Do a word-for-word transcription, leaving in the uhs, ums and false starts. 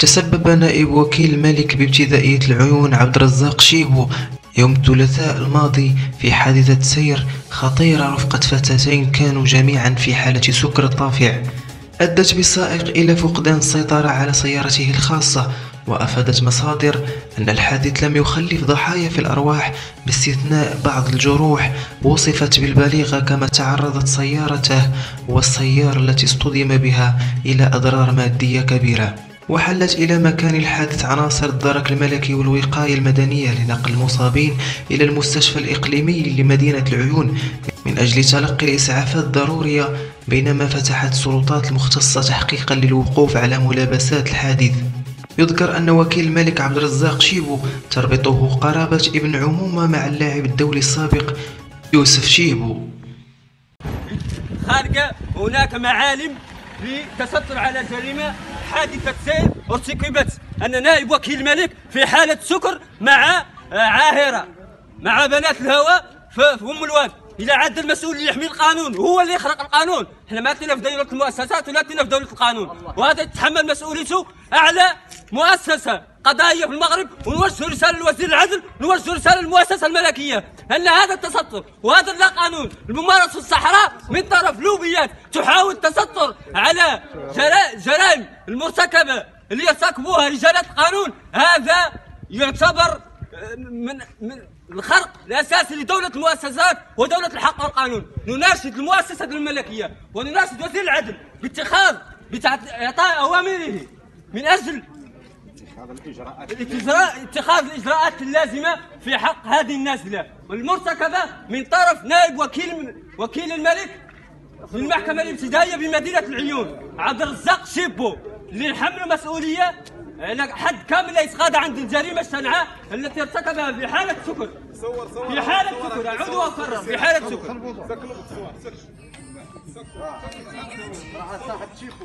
تسبب نائب وكيل الملك بابتدائية العيون عبد الرزاق شيهو يوم الثلاثاء الماضي في حادثة سير خطيرة رفقة فتاتين كانوا جميعا في حالة سكر طافع، أدت بالسائق إلى فقدان السيطرة على سيارته الخاصة. وأفادت مصادر أن الحادث لم يخلف ضحايا في الأرواح باستثناء بعض الجروح وصفت بالبليغة، كما تعرضت سيارته والسيارة التي اصطدم بها إلى أضرار مادية كبيرة. وحلت إلى مكان الحادث عناصر الدرك الملكي والوقاية المدنية لنقل المصابين إلى المستشفى الإقليمي لمدينة العيون من أجل تلقي الإسعافات الضرورية، بينما فتحت السلطات المختصة تحقيقا للوقوف على ملابسات الحادث. يذكر أن وكيل الملك عبد الرزاق شيبو تربطه قرابة ابن عمومة مع اللاعب الدولي السابق يوسف شيبو. خارجة هناك معالم للتستر على جريمة حادثة سير ارتكبت أن نائب وكيل الملك في حالة سكر مع عاهرة مع بنات الهواء في أم الواد. إذا عاد المسؤول اللي يحمي القانون هو اللي يخرق القانون. احنا ما تلينا في دولة المؤسسات ولا تلينا في دولة القانون، وهذا يتحمل مسؤوليته أعلى مؤسسة قضائية في المغرب. ونوجه رسالة لوزير العدل، نوجه رسالة للمؤسسة الملكية أن هذا التستر وهذا اللا قانون الممارس في الصحراء من طرف لوبيات تحاول التستر على جرائم المرتكبة اللي يرتكبوها رجالات القانون، هذا يعتبر من من الخرق الأساسي لدولة المؤسسات ودولة الحق والقانون. نناشد المؤسسة الملكية ونناشد وزير العدل باتخاذ بإعطاء أوامره من أجل اتخاذ الإجراءات اللازمة في حق هذه النازلة المرتكبة من طرف نائب وكيل وكيل الملك في المحكمة الابتدائية بمدينة العيون عبد الرزاق شيبو، اللي حمل مسؤولية حد كامل لا يتغاضى عند الجريمة الشنعاء التي ارتكبها في حالة سكر في حالة سكر أعود وأكرر في حالة سكر. آمين آمين صاحب شيخو.